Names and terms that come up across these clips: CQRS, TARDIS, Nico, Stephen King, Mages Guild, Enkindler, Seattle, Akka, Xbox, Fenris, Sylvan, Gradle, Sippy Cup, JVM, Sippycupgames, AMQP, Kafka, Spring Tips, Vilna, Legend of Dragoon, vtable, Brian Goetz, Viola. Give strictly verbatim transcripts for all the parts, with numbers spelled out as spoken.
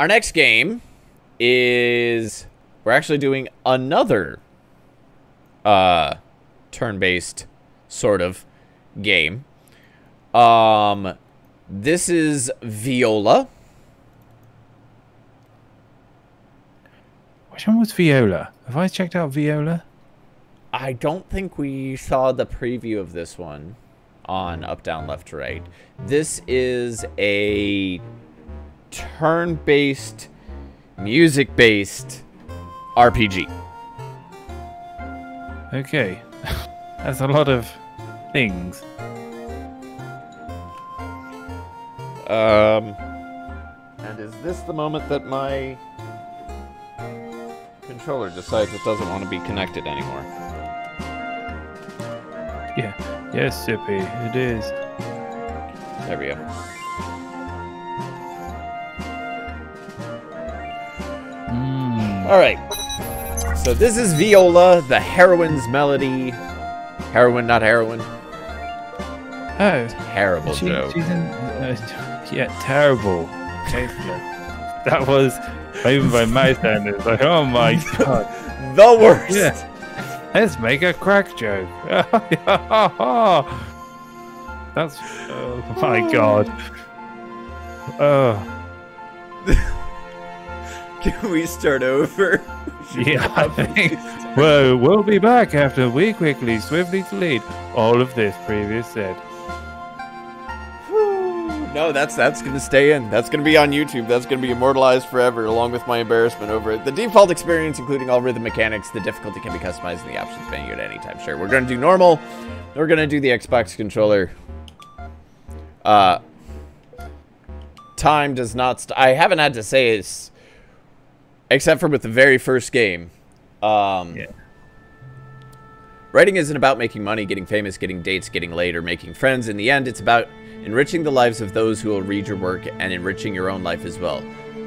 Our next game is... We're actually doing another uh, turn-based sort of game. Um, this is Viola. Which one was Viola? Have I checked out Viola? I don't think we saw the preview of this one on Up, Down, Left, Right. This is a turn-based, music-based R P G. Okay. That's a lot of things. Um, and is this the moment that my controller decides it doesn't want to be connected anymore? Yeah. Yes, Sippy, it is. There we go. Mm. Alright. So this is Viola, the heroine's melody. Heroine, not heroine. Oh. Terrible she, joke. She's in, uh, yeah, terrible. That was, even by my standards, like, oh my god. The worst. Yeah. Let's make a crack joke. That's... Oh my god. Oh. Can we start over? Yeah, I think... Whoa, we'll be back after we quickly, swiftly delete all of this previous set. No, that's that's going to stay in. That's going to be on YouTube. That's going to be immortalized forever, along with my embarrassment over it. The default experience, including all rhythm mechanics, the difficulty can be customized in the options menu at any time. Sure, we're going to do normal. We're going to do the Xbox controller. Uh, time does not... St I haven't had to say it's... Except for with the very first game. Um, yeah. Writing isn't about making money, getting famous, getting dates, getting laid, or making friends. In the end, it's about... enriching the lives of those who will read your work and enriching your own life as well.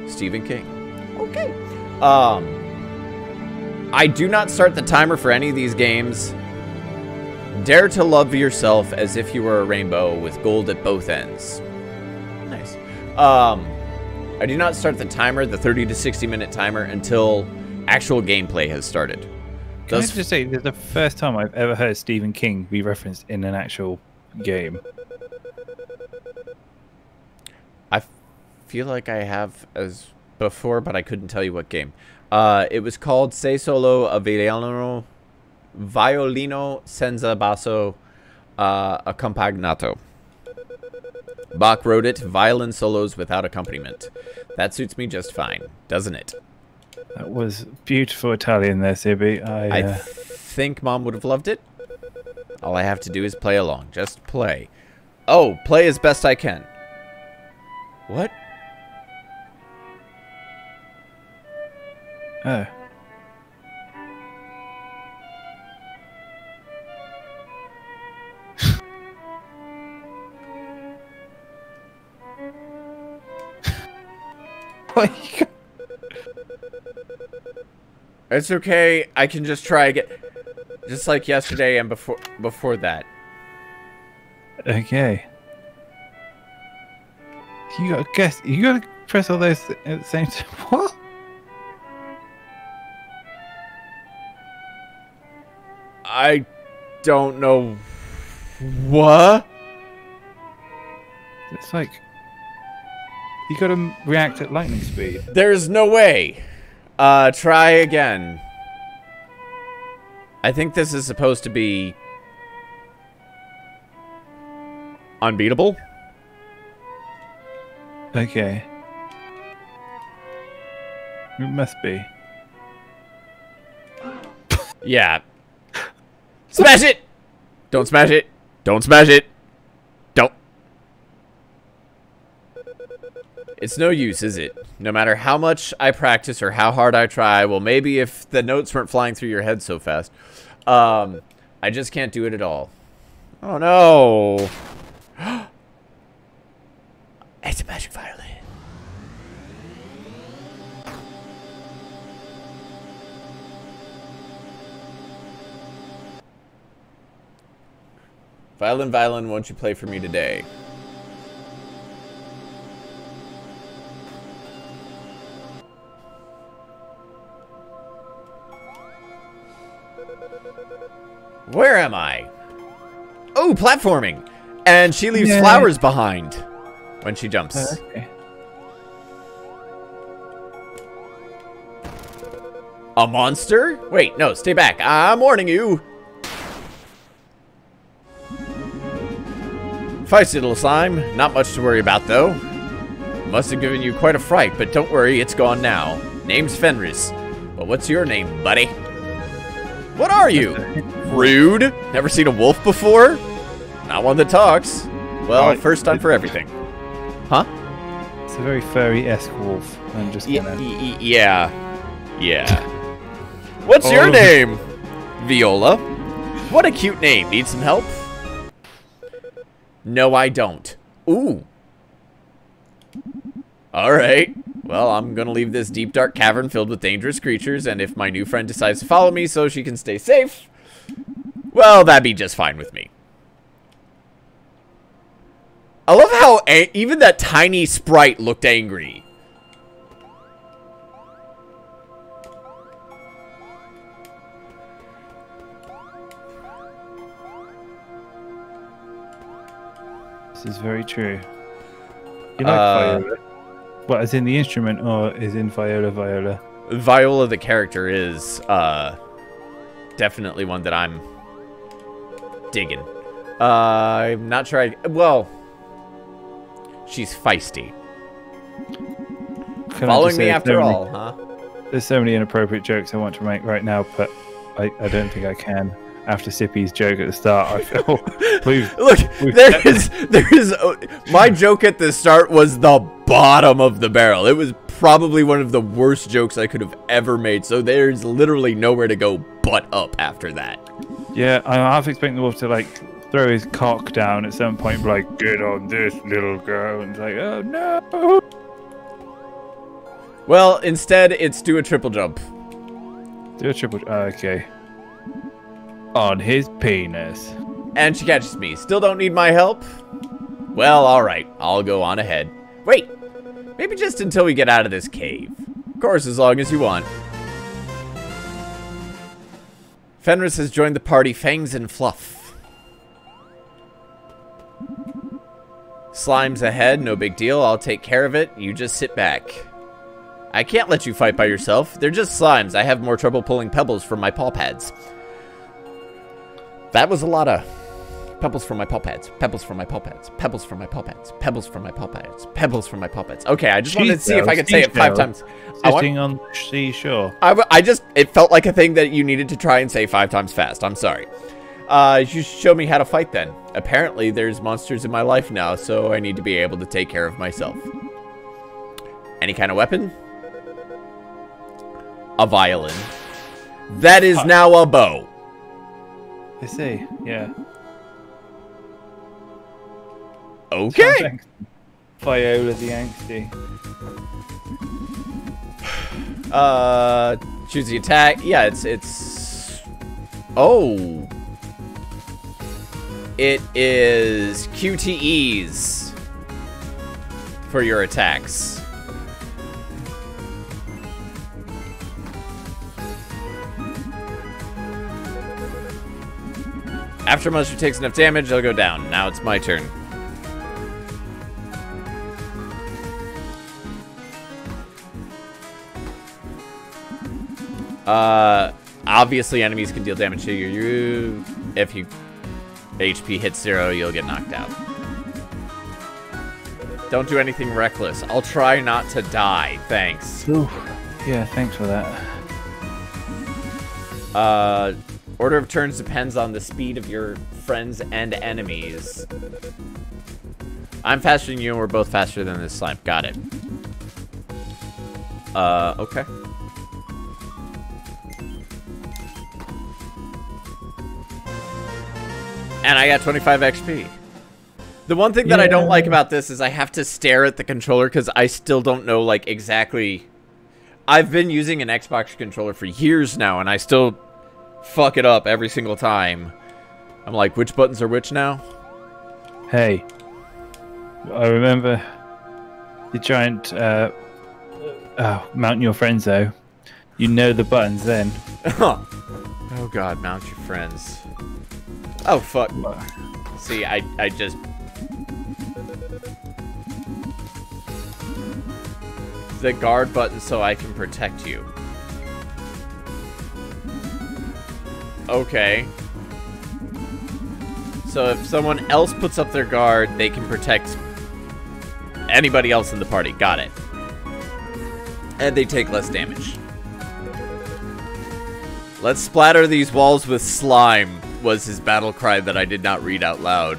Stephen King. Okay. Um, I do not start the timer for any of these games. Dare to love yourself as if you were a rainbow with gold at both ends. Nice. Um, I do not start the timer, the thirty to sixty minute timer, until actual gameplay has started. Can Those I just say, this is the first time I've ever heard Stephen King be referenced in an actual game. I feel like I have as before, but I couldn't tell you what game. Uh, it was called Se Solo a Violino, Violino Senza Basso uh, Accompagnato. Bach wrote it, violin solos without accompaniment. That suits me just fine, doesn't it? That was beautiful Italian there, Sibi. I, I uh... think Mom would have loved it. All I have to do is play along. Just play. Oh, play as best I can. What? Oh. It's okay. I can just try again. Just like yesterday and before before that. Okay. You gotta guess. You gotta press all those th at the same time. What? I don't know. What? It's like you gotta react at lightning speed. There's no way. Uh, try again. I think this is supposed to be unbeatable. Okay. It must be. Yeah. Smash it! Don't smash it. Don't smash it. Don't. It's no use, is it? No matter how much I practice or how hard I try, well, maybe if the notes weren't flying through your head so fast. Um, I just can't do it at all. Oh, no. It's a magic violin. Violin, violin, won't you play for me today? Where am I? Oh, platforming! And she leaves Yay. flowers behind when she jumps. Oh, okay. A monster? Wait, no, stay back. I'm warning you. Feisty little slime. Not much to worry about, though. Must have given you quite a fright, but don't worry, it's gone now. Name's Fenris. But what's your name, buddy? What are you? Rude? Never seen a wolf before? Not one that talks. Well, oh, first time for everything. Huh? It's a very furry-esque wolf. I'm just gonna... Y yeah. Yeah. What's oh. your name? Viola. What a cute name. Need some help? No, I don't. Ooh. Alright. Well, I'm gonna leave this deep, dark cavern filled with dangerous creatures, and if my new friend decides to follow me so she can stay safe, well, that'd be just fine with me. I love how a even that tiny sprite looked angry. This is very true. You like uh, Viola? What, as in the instrument, or is in Viola Viola? Viola, the character, is uh, definitely one that I'm digging. Uh, I'm not sure I... Well... She's feisty. Can Following me after many, all, huh? There's so many inappropriate jokes I want to make right now, but I, I don't think I can. After Sippy's joke at the start, I feel... we've, Look, we've there done. is... There is uh, my joke at the start was the bottom of the barrel. It was probably one of the worst jokes I could have ever made, so there's literally nowhere to go but up after that. Yeah, I half expecting the wolf to, like... throw his cock down at some point, like, get on this little girl, and it's like, oh no. Well, instead, it's do a triple jump. Do a triple. Okay. On his penis. And she catches me. Still don't need my help. Well, all right, I'll go on ahead. Wait, maybe just until we get out of this cave. Of course, as long as you want. Fenris has joined the party, fangs and fluff. Slime's ahead, no big deal. I'll take care of it. You just sit back. I can't let you fight by yourself. They're just slimes. I have more trouble pulling pebbles from my paw pads. That was a lot of pebbles from my paw pads. Pebbles from my paw pads. Pebbles from my paw pads. Pebbles from my paw pads. Pebbles from my paw pads. Okay, I just she wanted to see if I could say it five times. Sitting on the seashore. I, I just, it felt like a thing that you needed to try and say five times fast. I'm sorry. Uh, you should show me how to fight then. Apparently, there's monsters in my life now, so I need to be able to take care of myself. Any kind of weapon? A violin. That is now a bow. I see, yeah. Okay. Viola the angsty. Uh, choose the attack. Yeah, it's, it's... Oh... It is Q T Es for your attacks. After a monster takes enough damage, they'll go down. Now it's my turn. Uh, obviously enemies can deal damage to you if you... H P hits zero, you'll get knocked out. Don't do anything reckless. I'll try not to die. Thanks. Ooh. Yeah, thanks for that. Uh, order of turns depends on the speed of your friends and enemies. I'm faster than you, and we're both faster than this slime. Got it. Uh, okay. And I got twenty-five X P. The one thing that yeah. I don't like about this is I have to stare at the controller because I still don't know, like, exactly... I've been using an Xbox controller for years now, and I still fuck it up every single time. I'm like, which buttons are which now? Hey. I remember the giant... Uh, oh, Mount Your Friends, though. You know the buttons then. Oh god, mount your friends. Oh fuck. See, I I just the guard button so I can protect you. Okay. So if someone else puts up their guard, they can protect anybody else in the party. Got it. And they take less damage. Let's splatter these walls with slime, was his battle cry that I did not read out loud.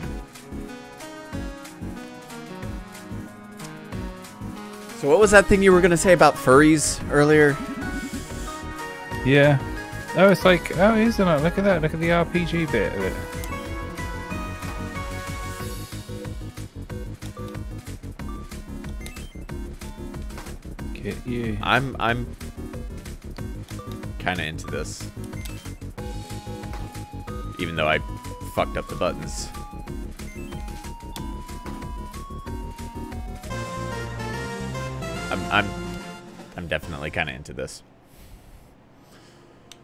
So what was that thing you were going to say about furries earlier? Yeah. Oh, it's like, oh, isn't it? Look at that. Look at the R P G bit of it. Get you. I'm, I'm kind of into this. Even though I fucked up the buttons. I'm, I'm, I'm definitely kind of into this.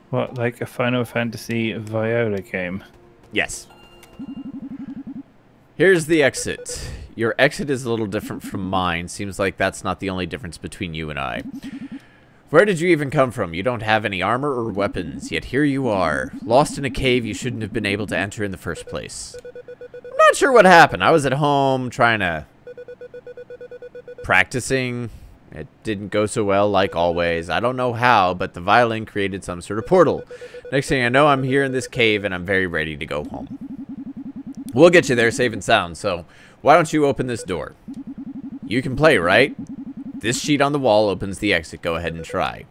What, like a Final Fantasy Viola game? Yes. Here's the exit. Your exit is a little different from mine. Seems like that's not the only difference between you and I. Where did you even come from? You don't have any armor or weapons, yet here you are. Lost in a cave you shouldn't have been able to enter in the first place. I'm not sure what happened. I was at home trying to... practicing... It didn't go so well, like always. I don't know how, but the violin created some sort of portal. Next thing I know, I'm here in this cave, and I'm very ready to go home. We'll get you there safe and sound, so why don't you open this door? You can play, right? This sheet on the wall opens the exit. Go ahead and try.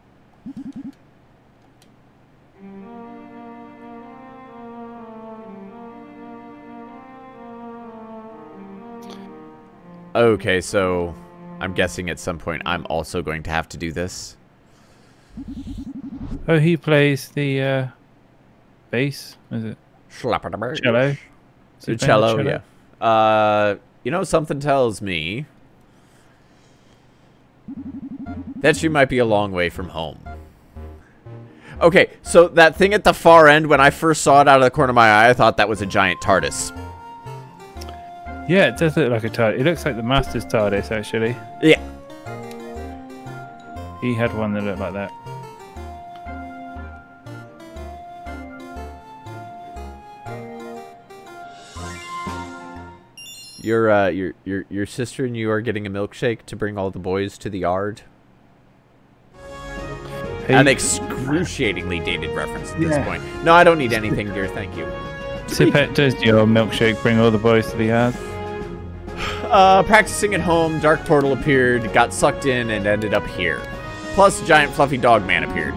Okay, so... I'm guessing at some point I'm also going to have to do this. Oh, he plays the uh, bass. Is it cello? So cello, cello, yeah. Uh, you know, something tells me that you might be a long way from home. Okay, so that thing at the far end, when I first saw it out of the corner of my eye, I thought that was a giant TARDIS. Yeah, it does look like a TARDIS. It looks like the Master's TARDIS, actually. Yeah. He had one that looked like that. Your uh, your your your sister and you are getting a milkshake to bring all the boys to the yard. Hey. An excruciatingly dated reference at yeah. this point. No, I don't need anything, dear. Thank you. Tippet, does your milkshake bring all the boys to the yard? Uh, practicing at home, dark turtle appeared, got sucked in, and ended up here. Plus, giant fluffy dog man appeared.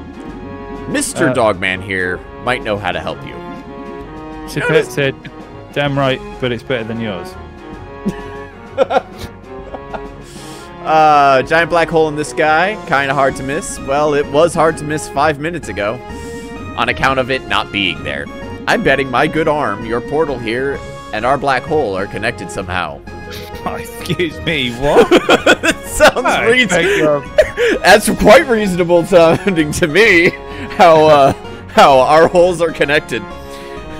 Mister Uh, Dogman here might know how to help you. Tippet said, damn right, but it's better than yours. uh, giant black hole in the sky, kind of hard to miss. Well, it was hard to miss five minutes ago, on account of it not being there. I'm betting my good arm, your portal here, and our black hole are connected somehow. Oh, excuse me, what? That sounds oh, reasonable. That's quite reasonable sounding to me, how uh, how our holes are connected.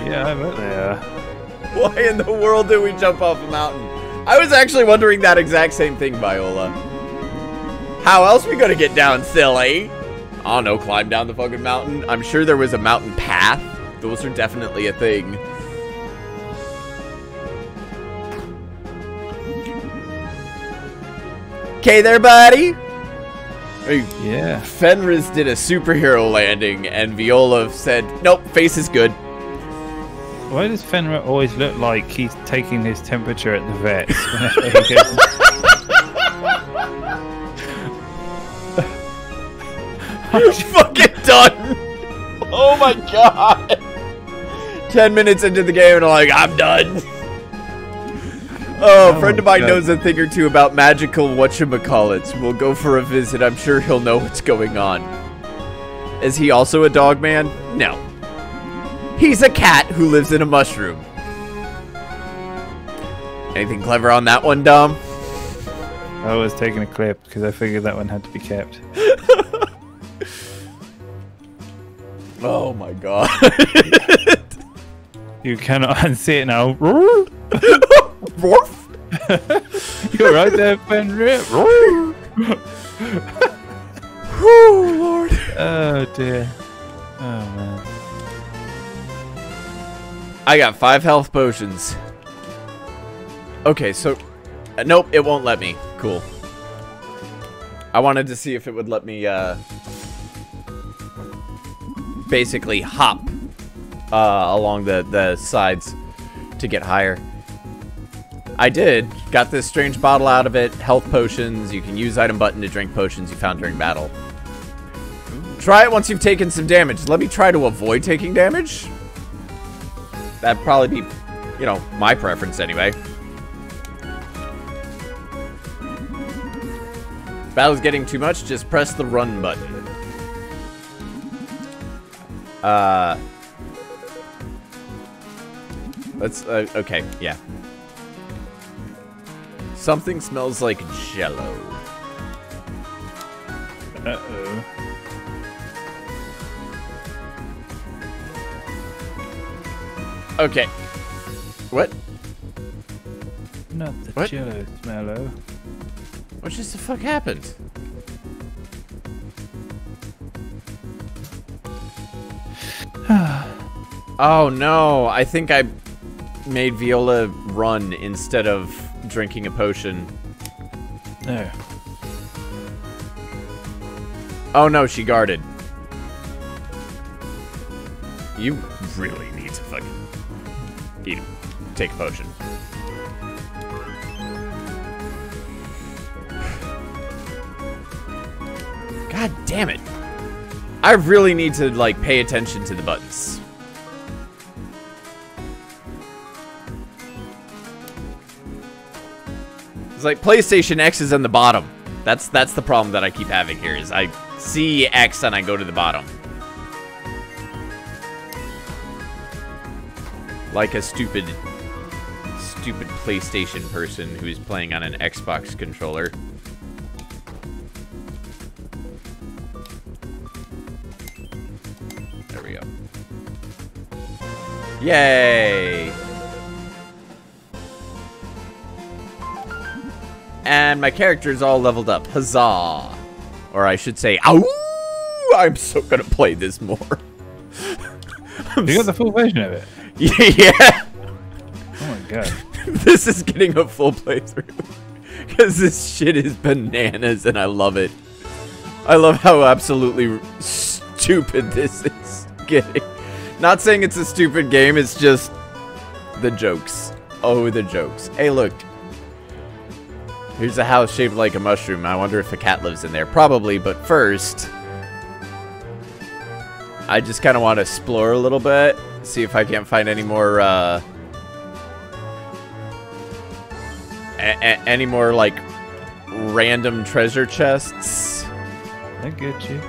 Yeah, I bet they are. Why in the world did we jump off a mountain? I was actually wondering that exact same thing, Viola. How else are we going to get down, silly? I don't know, climb down the fucking mountain. I'm sure there was a mountain path. Those are definitely a thing. Okay there, buddy. Yeah. Fenris did a superhero landing, and Viola said, nope, face is good. Why does Fenris always look like he's taking his temperature at the vet? I'm fucking done. Oh my god. Ten minutes into the game and I'm like, I'm done. Oh, a friend of mine no. knows a thing or two about magical whatchamacallits. We'll go for a visit. I'm sure he'll know what's going on. Is he also a dog man? No. He's a cat who lives in a mushroom. Anything clever on that one, Dom? I was taking a clip because I figured that one had to be kept. Oh my god. You cannot unsee it now. You're right there, Fenris. Oh lord. Oh dear. Oh man. I got five health potions. Okay, so... Uh, nope, it won't let me. Cool. I wanted to see if it would let me, uh... basically hop uh, along the, the sides to get higher. I did. Got this strange bottle out of it. Health potions. You can use item button to drink potions you found during battle. Try it once you've taken some damage. Let me try to avoid taking damage. That'd probably be, you know, my preference anyway. Battle's getting too much, just press the run button. Uh, let's, uh, okay, yeah. Something smells like jello. Uh-oh. Okay. What? Not the what? Jello smello. What just the fuck happened? Oh no, I think I made Viola run instead of drinking a potion. There. Oh no, she guarded. You really need to fucking eat, take a potion. God damn it. I really need to, like, pay attention to the buttons. It's like PlayStation X is on the bottom. That's that's the problem that I keep having here is I see X and I go to the bottom. Like a stupid, stupid PlayStation person who is playing on an Xbox controller. Yay! And my character's all leveled up. Huzzah! Or I should say, ow! I'm so gonna play this more. You got the full version of it? Yeah! Oh my god. This is getting a full playthrough. Because this shit is bananas and I love it. I love how absolutely stupid this is getting. Not saying it's a stupid game, it's just the jokes. Oh, the jokes. Hey, look. Here's a house shaped like a mushroom. I wonder if a cat lives in there. Probably, but first... I just kind of want to explore a little bit. See if I can't find any more, uh... A a any more, like, random treasure chests. I get you.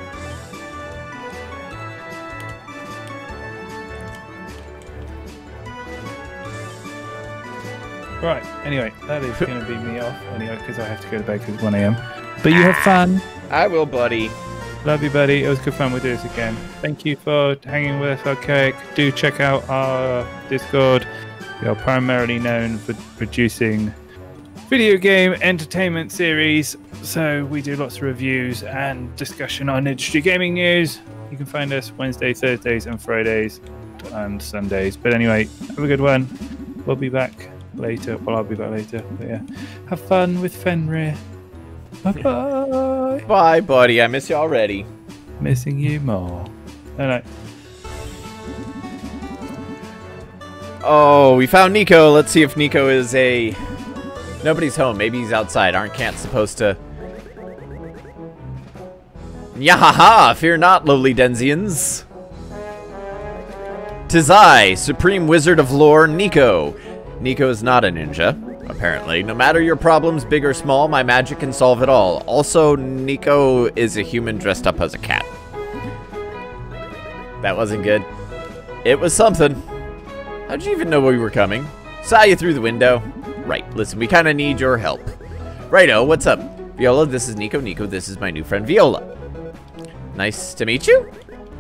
Right, anyway, that is going to be me off anyway, because I have to go to bed because it's one A M. But you have fun. I will, buddy. Love you, buddy. It was good fun. We'll do this again. Thank you for hanging with us, Archaic. Do check out our Discord. We are primarily known for producing video game entertainment series. So we do lots of reviews and discussion on industry gaming news. You can find us Wednesday, Thursdays, and Fridays, and Sundays. But anyway, have a good one. We'll be back later. Well, I'll be back later. But yeah, have fun with Fenrir. Bye bye. Bye, buddy. I miss you already. Missing you more. All right. Oh, we found Nico. Let's see if Nico is a. Nobody's home. Maybe he's outside. Aren't cats supposed to? Yahaha! Fear not, lowly Denzians. Tis I, Supreme Wizard of Lore, Nico. Nico is not a ninja, apparently. No matter your problems, big or small, my magic can solve it all. Also, Nico is a human dressed up as a cat. That wasn't good. It was something. How'd you even know we were coming? Saw you through the window. Right, listen, we kind of need your help. Righto, what's up? Viola, this is Nico. Nico, this is my new friend, Viola. Nice to meet you.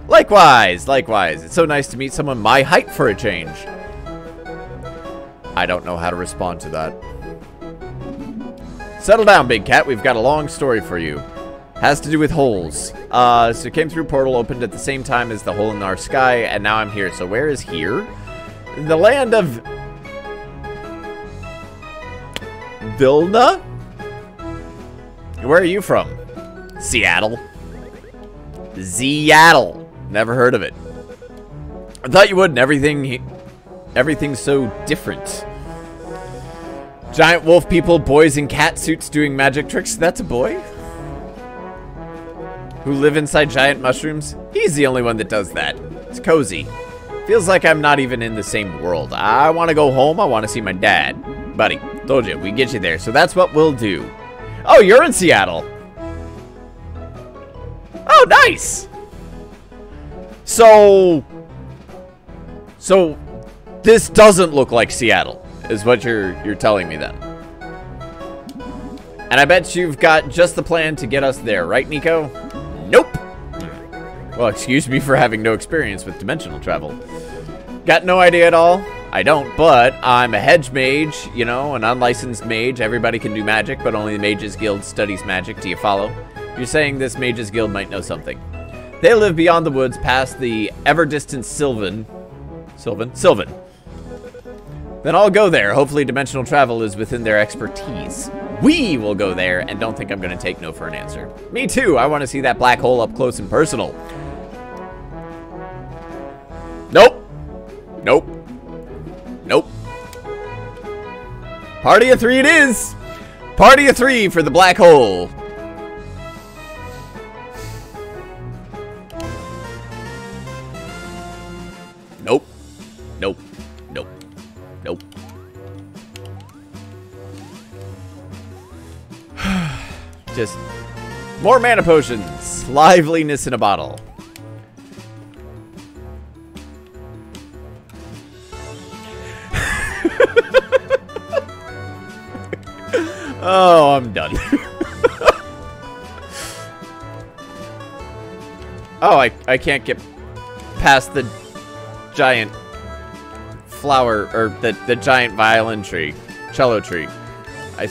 Likewise, likewise. It's so nice to meet someone my height for a change. I don't know how to respond to that. Settle down, big cat. We've got a long story for you. Has to do with holes. Uh, so came through portal, opened at the same time as the hole in our sky, and now I'm here. So where is here? In the land of... Vilna? Where are you from? Seattle. Seattle. Never heard of it. I thought you would, and everything... Everything's so different. Giant wolf people, boys in cat suits doing magic tricks. That's a boy? Who live inside giant mushrooms? He's the only one that does that. It's cozy. Feels like I'm not even in the same world. I want to go home. I want to see my dad. Buddy, told you, we get you there. So that's what we'll do. Oh, you're in Seattle. Oh, nice. So... So, this doesn't look like Seattle, is what you're, you're telling me then. And I bet you've got just the plan to get us there, right, Nico? Nope. Well, excuse me for having no experience with dimensional travel. Got no idea at all? I don't, but I'm a hedge mage, you know, an unlicensed mage. Everybody can do magic, but only the Mages Guild studies magic. Do you follow? You're saying this Mages Guild might know something. They live beyond the woods, past the ever-distant Sylvan. Sylvan? Sylvan. Then I'll go there. Hopefully dimensional travel is within their expertise. We will go there, and don't think I'm going to take no for an answer. Me too. I want to see that black hole up close and personal. Nope. Nope. Nope. Party of three it is. Party of three for the black hole. Nope. Nope. Nope. Nope. Just more mana potions. Liveliness in a bottle. Oh, I'm done. Oh, I, I can't get past the giant flower, or the, the giant violin tree. Cello tree. I...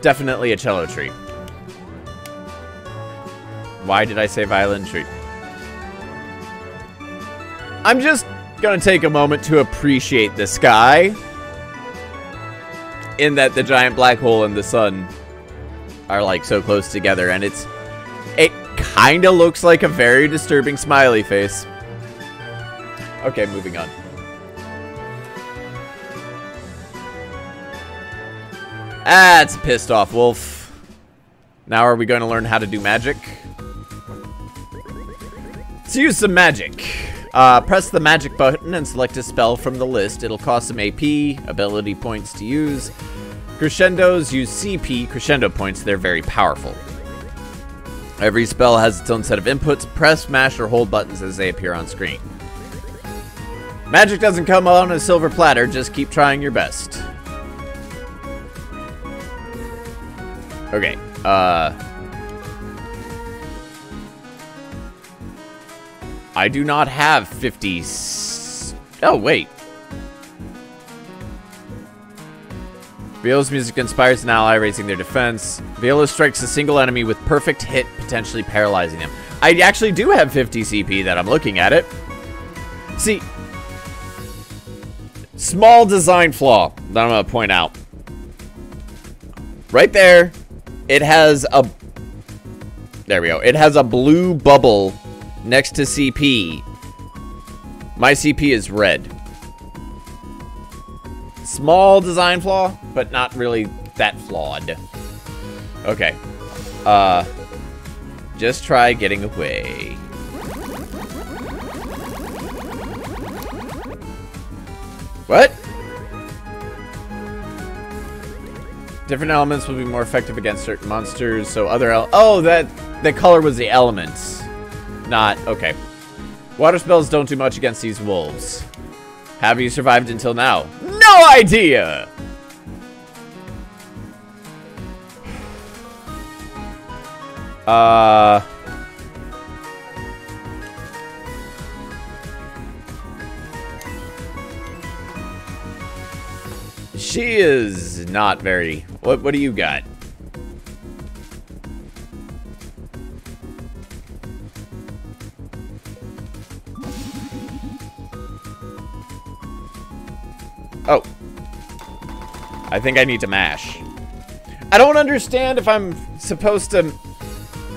Definitely a cello tree. Why did I say violin tree? I'm just gonna take a moment to appreciate the sky. In that the giant black hole and the sun are like so close together, and it's... It kinda looks like a very disturbing smiley face. Okay, moving on. Ah, it's a pissed off wolf. Now are we going to learn how to do magic? Let's use some magic. Uh, press the magic button and select a spell from the list. It'll cost some A P, ability points to use. Crescendos use C P, crescendo points. They're very powerful. Every spell has its own set of inputs. Press, mash, or hold buttons as they appear on screen. Magic doesn't come on a silver platter. Just keep trying your best. Okay, uh... I do not have fifty... Oh, wait. Viola's music inspires an ally, raising their defense. Viola strikes a single enemy with perfect hit, potentially paralyzing them. I actually do have fifty C P that I'm looking at it. See... Small design flaw that I'm gonna point out. Right there... It has a... There we go. It has a blue bubble next to C P. My C P is red. Small design flaw, but not really that flawed. Okay. Uh, just try getting away. What? Different elements will be more effective against certain monsters, so other ele- Oh, that- the color was the elements. Not- okay. Water spells don't do much against these wolves. Have you survived until now? No idea! Uh... She is not very. What what do you got? Oh. I think I need to mash. I don't understand if I'm supposed to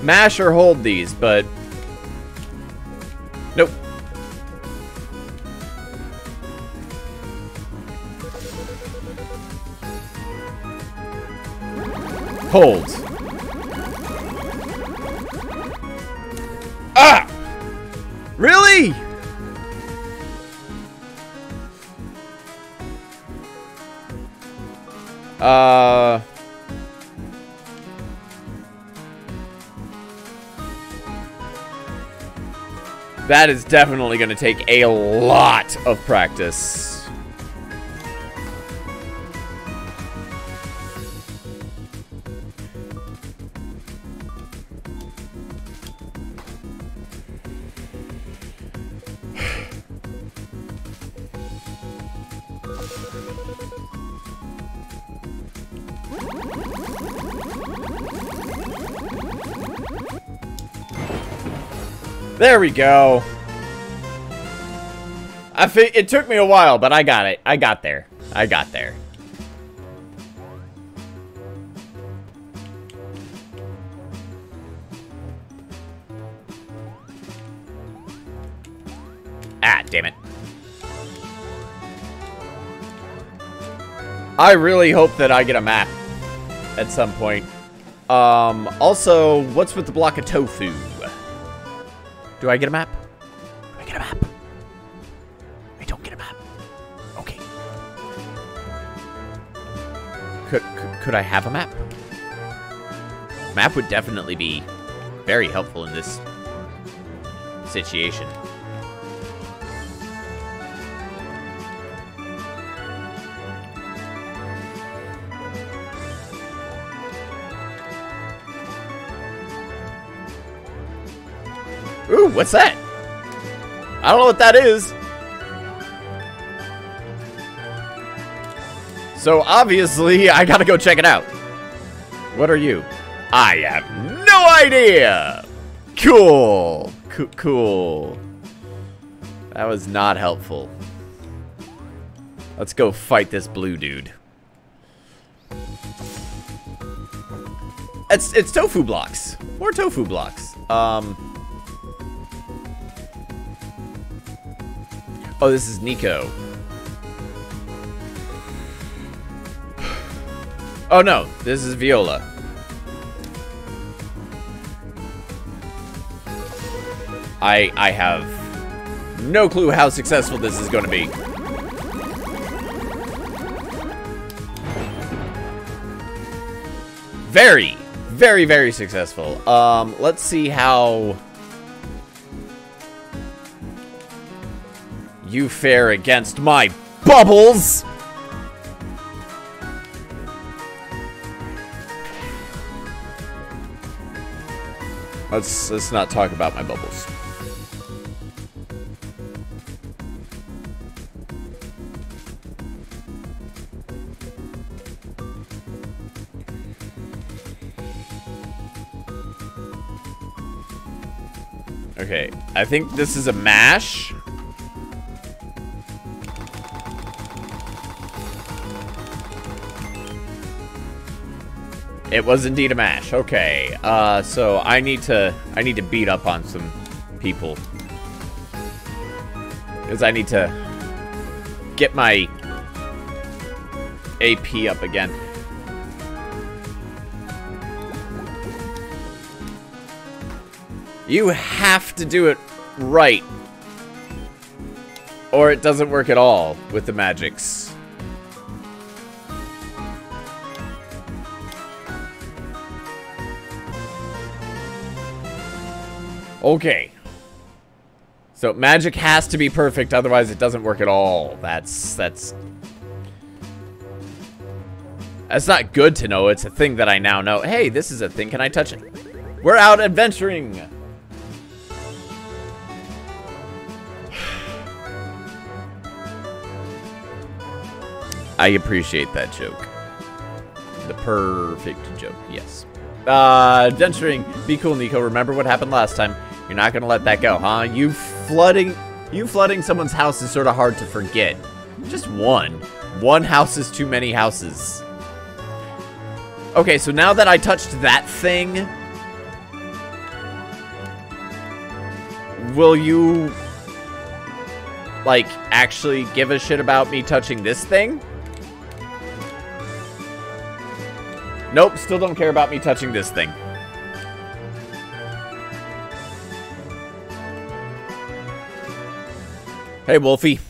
mash or hold these, but nope. Hold. Ah! Really? Uh... That is definitely going to take a lot of practice. There we go. I fi- it took me a while, but I got it. I got there. I got there. Ah, damn it. I really hope that I get a map at some point. Um, also, what's with the block of tofu? Do I get a map? Do I get a map? I don't get a map. Okay. Could, could, could I have a map? Map would definitely be very helpful in this situation. Ooh, what's that? I don't know what that is. So obviously, I gotta go check it out. What are you? I have no idea. Cool. C- cool. That was not helpful. Let's go fight this blue dude. It's it's tofu blocks. More tofu blocks. Um. Oh, this is Nico. Oh no, this is Viola. I I have no clue how successful this is going to be. Very, very, very successful. Um, let's see how you fare against my bubbles! Let's let's not talk about my bubbles. Okay, I think this is a mash. It was indeed a mash. Okay, uh, so I need to I need to beat up on some people because I need to get my A P up again. You have to do it right, or it doesn't work at all with the magics. Okay, so magic has to be perfect, otherwise it doesn't work at all. That's, that's, that's not good to know. It's a thing that I now know. Hey, this is a thing. Can I touch it? We're out adventuring. I appreciate that joke. The perfect joke, yes. Uh, Dunstring, be cool, Nico. Remember what happened last time. You're not gonna let that go, huh? You flooding, you flooding someone's house is sort of hard to forget. Just one. One house is too many houses. Okay, so now that I touched that thing, will you, like, actually give a shit about me touching this thing? Nope, still don't care about me touching this thing. Hey, Wolfie.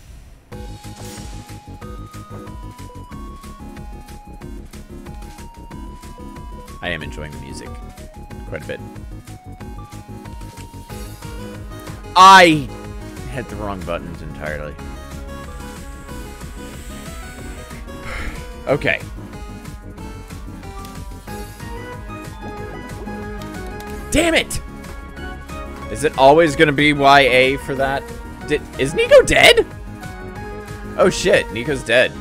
I am enjoying the music quite a bit. I hit the wrong buttons entirely. Okay. Damn it! Is it always gonna be Y A for that? Did, is Nico dead? Oh shit, Nico's dead.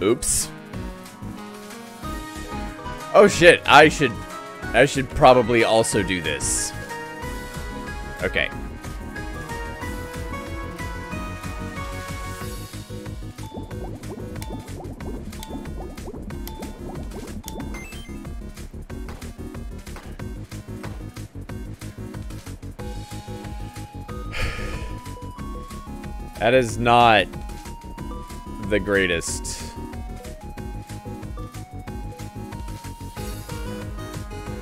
Oops. Oh shit, I should I should probably also do this. Okay. That is not the greatest.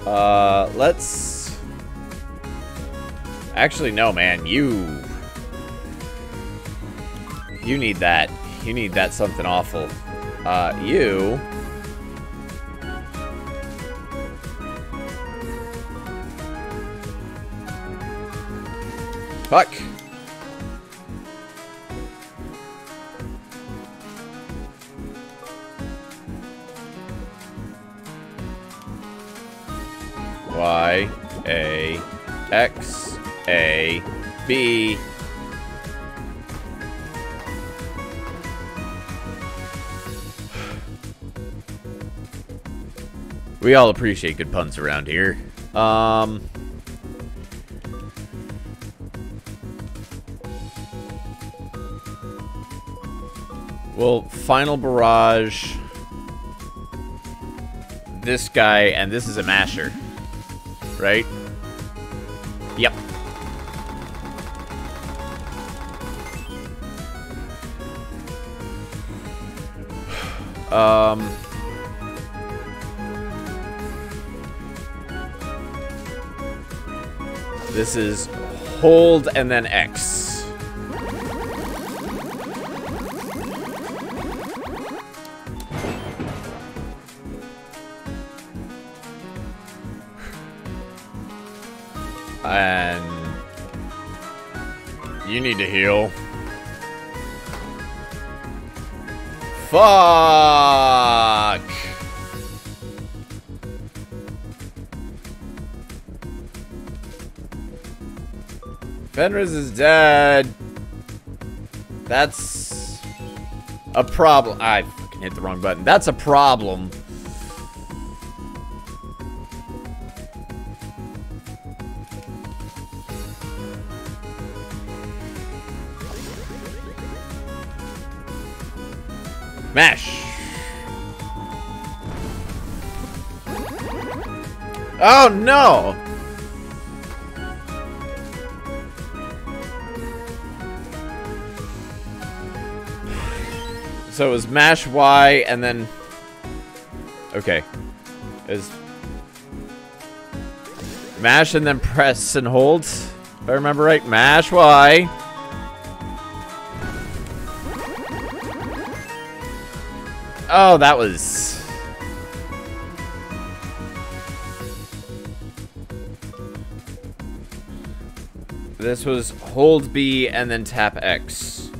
Uh, let's... Actually, no, man. You... You need that. You need that something awful. Uh, you... Fuck. Y, A, X, A, B. We all appreciate good puns around here. Um. Well, final barrage. This guy, and this is a masher. Right? Yep. um. This is hold and then X. And you need to heal. Fuck. Fenris is dead. That's a problem. I fucking hit the wrong button. That's a problem. Mash. Oh no. So it was mash Y and then okay. Is mash and then press and hold. If I remember right, mash Y. Oh, that was... This was hold B and then tap X.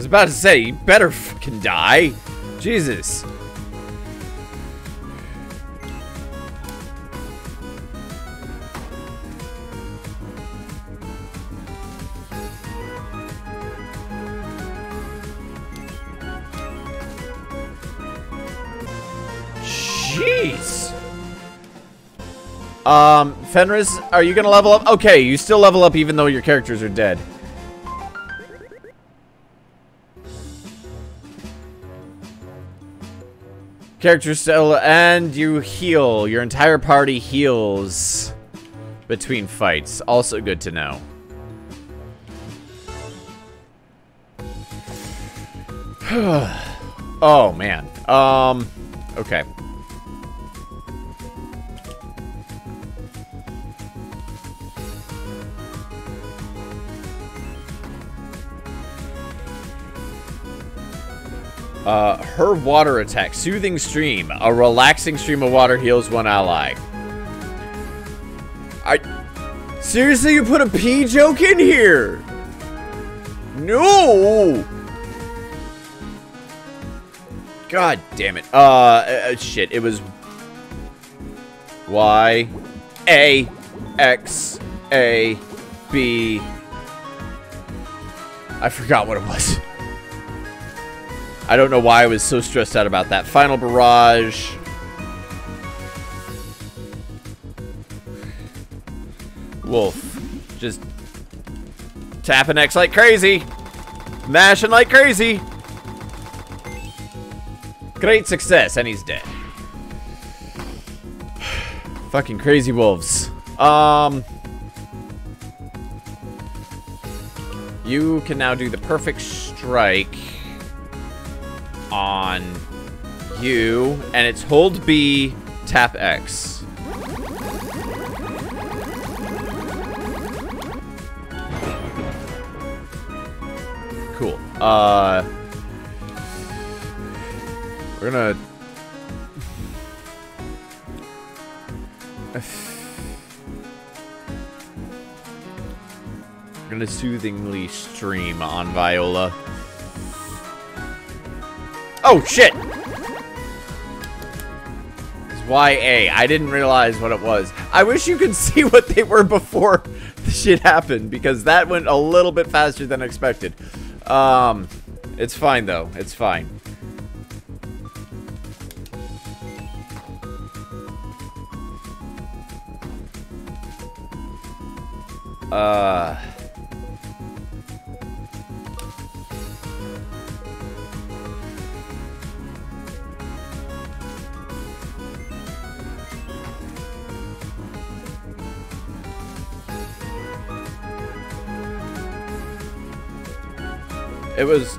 was about to say, you better fucking die. Jesus. Jeez. Um, Fenris, are you gonna level up? Okay, you still level up even though your characters are dead. Characters still, and you heal. Your entire party heals between fights. Also good to know. Oh, man. Um, okay. Uh, her water attack. Soothing stream. A relaxing stream of water heals one ally. I... Seriously, you put a pee joke in here? No! God damn it. Uh, uh shit. It was... Y... A... X... A... B... I forgot what it was. I don't know why I was so stressed out about that. Final barrage. Wolf. Just tapping X like crazy. Mashing like crazy. Great success, and he's dead. Fucking crazy wolves. Um, you can now do the perfect strike on you, and it's hold B, tap X. Cool. Uh, we're gonna. We're gonna soothingly stream on Viola. Oh, shit! It's Y A. I didn't realize what it was. I wish you could see what they were before the shit happened, because that went a little bit faster than expected. Um, it's fine, though. It's fine. Uh... It was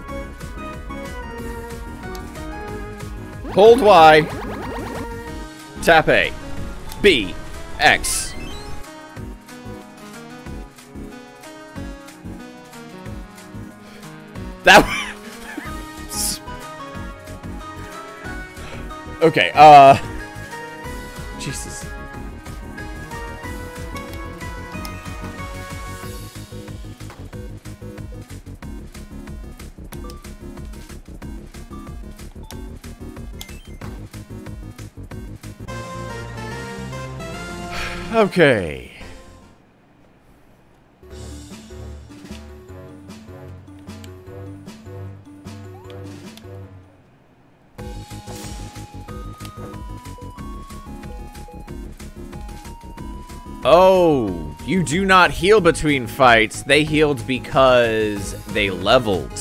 hold Y, tap A, B, X. That was okay. Uh, Jesus. Okay. Oh, you do not heal between fights. They healed because they leveled.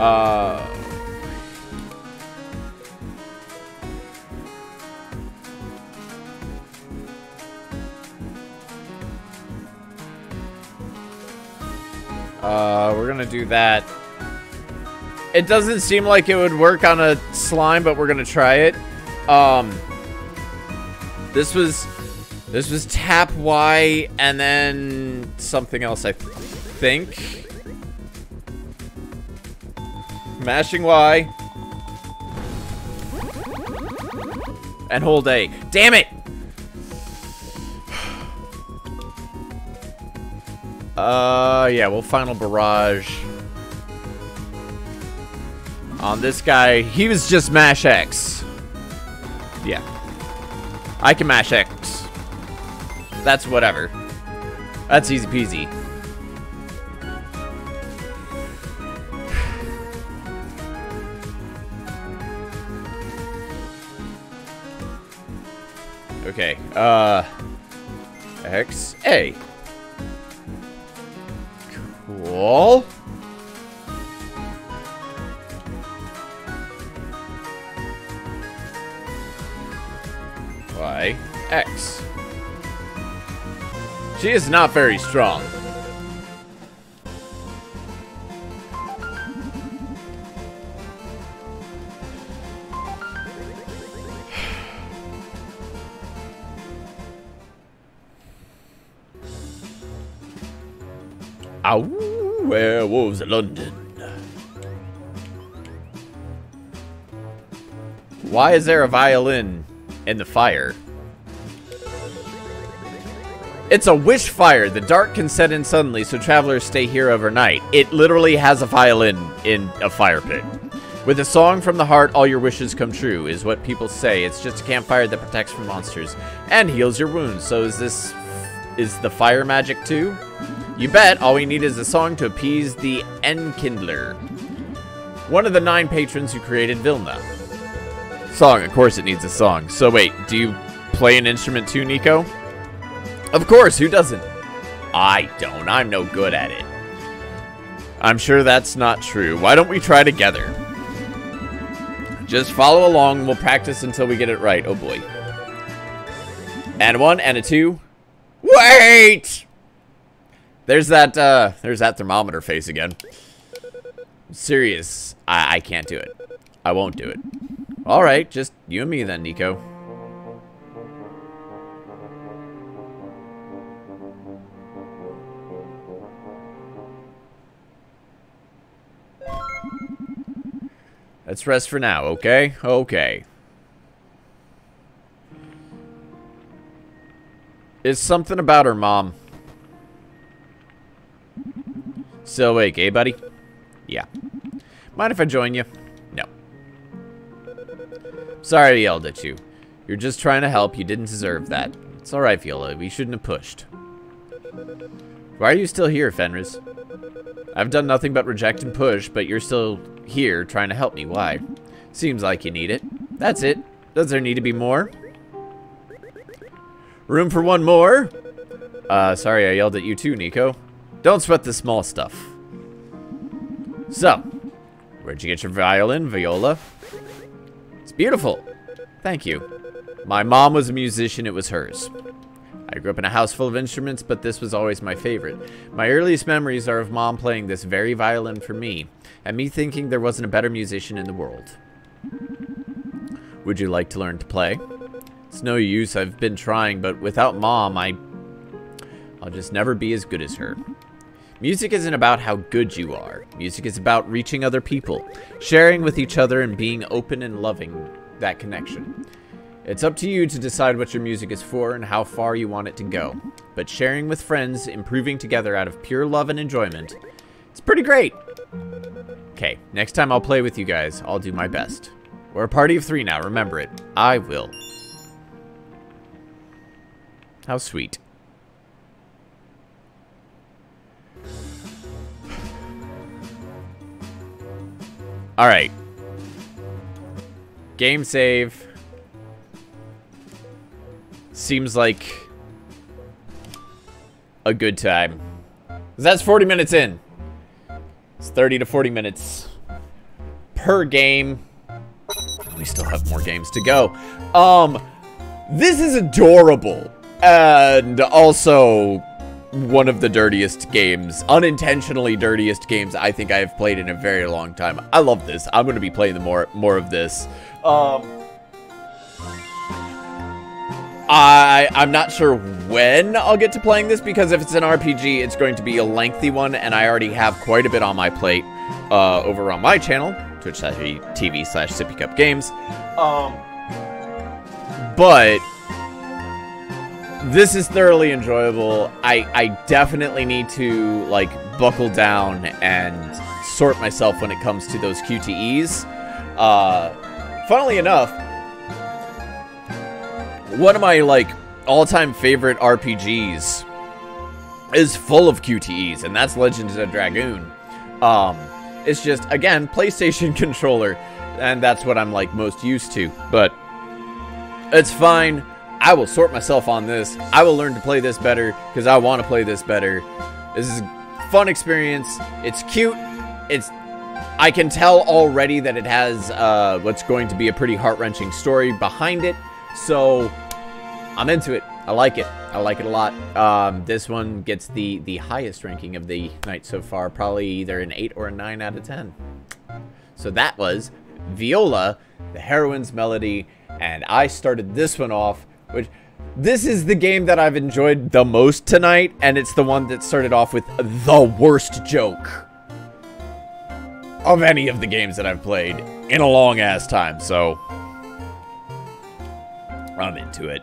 Uh, uh, we're gonna do that. It doesn't seem like it would work on a slime, but we're gonna try it. Um, this was, this was tap Y and then something else, I think. think. Mashing Y. And hold A. Damn it! Uh, yeah, we'll final barrage on this guy. He was just mash X. Yeah. I can mash X. That's whatever. That's easy peasy. Okay, uh... X, A. Cool. Y, X. She is not very strong. Ow, werewolves of London. Why is there a violin in the fire? It's a wish fire. The dark can set in suddenly, so travelers stay here overnight. It literally has a violin in a fire pit. With a song from the heart, all your wishes come true, is what people say. It's just a campfire that protects from monsters and heals your wounds. So is this... is the fire magic too? You bet. All we need is a song to appease the Enkindler, one of the nine patrons who created Vilna. Song, of course it needs a song. So wait, do you play an instrument too, Nico? Of course, who doesn't? I don't. I'm no good at it. I'm sure that's not true. Why don't we try together? Just follow along. We'll practice until we get it right. Oh boy. And one and a two. Wait! There's that, uh, there's that thermometer face again. I'm serious. I, I can't do it. I won't do it. Alright, just you and me then, Nico. Let's rest for now, okay? Okay. It's something about her mom. Still awake, eh, buddy? Yeah. Mind if I join you? No. Sorry I yelled at you. You're just trying to help. You didn't deserve that. It's alright, Viola. We shouldn't have pushed. Why are you still here, Fenris? I've done nothing but reject and push, but you're still here trying to help me. Why? Seems like you need it. That's it. Does there need to be more? Room for one more? Uh, sorry I yelled at you too, Nico. Don't sweat the small stuff. So, where'd you get your violin, Viola? It's beautiful. Thank you. My mom was a musician, it was hers. I grew up in a house full of instruments, but this was always my favorite. My earliest memories are of mom playing this very violin for me, and me thinking there wasn't a better musician in the world. Would you like to learn to play? It's no use, I've been trying, but without mom, I, I'll just never be as good as her. Music isn't about how good you are. Music is about reaching other people, sharing with each other, and being open and loving that connection. It's up to you to decide what your music is for and how far you want it to go. But sharing with friends, improving together out of pure love and enjoyment, it's pretty great. Okay, next time I'll play with you guys. I'll do my best. We're a party of three now, remember it. I will. How sweet. Alright. Game save. Seems like a good time. That's forty minutes in. It's thirty to forty minutes per game. We still have more games to go. Um, this is adorable. And also one of the dirtiest games, unintentionally dirtiest games I think I have played in a very long time. I love this. I'm going to be playing the more more of this. Um, I, I'm not sure when I'll get to playing this, because if it's an R P G, it's going to be a lengthy one, and I already have quite a bit on my plate uh, over on my channel, twitch dot t v slash sippycupgames. Um, but this is thoroughly enjoyable. I, I definitely need to, like, buckle down and sort myself when it comes to those Q T Es. Uh, funnily enough, one of my, like, all-time favorite R P Gs is full of Q T Es, and that's Legend of Dragoon. Um, it's just, again, PlayStation controller, and that's what I'm, like, most used to. But it's fine. I will sort myself on this. I will learn to play this better, because I want to play this better. This is a fun experience. It's cute. It's... I can tell already that it has uh, what's going to be a pretty heart-wrenching story behind it. So... I'm into it. I like it. I like it a lot. Um, this one gets the, the highest ranking of the night so far. Probably either an eight or a nine out of ten. So that was Viola, the Heroine's Melody. And I started this one off, which... This is the game that I've enjoyed the most tonight. And it's the one that started off with the worst joke of any of the games that I've played in a long-ass time. So... I'm into it.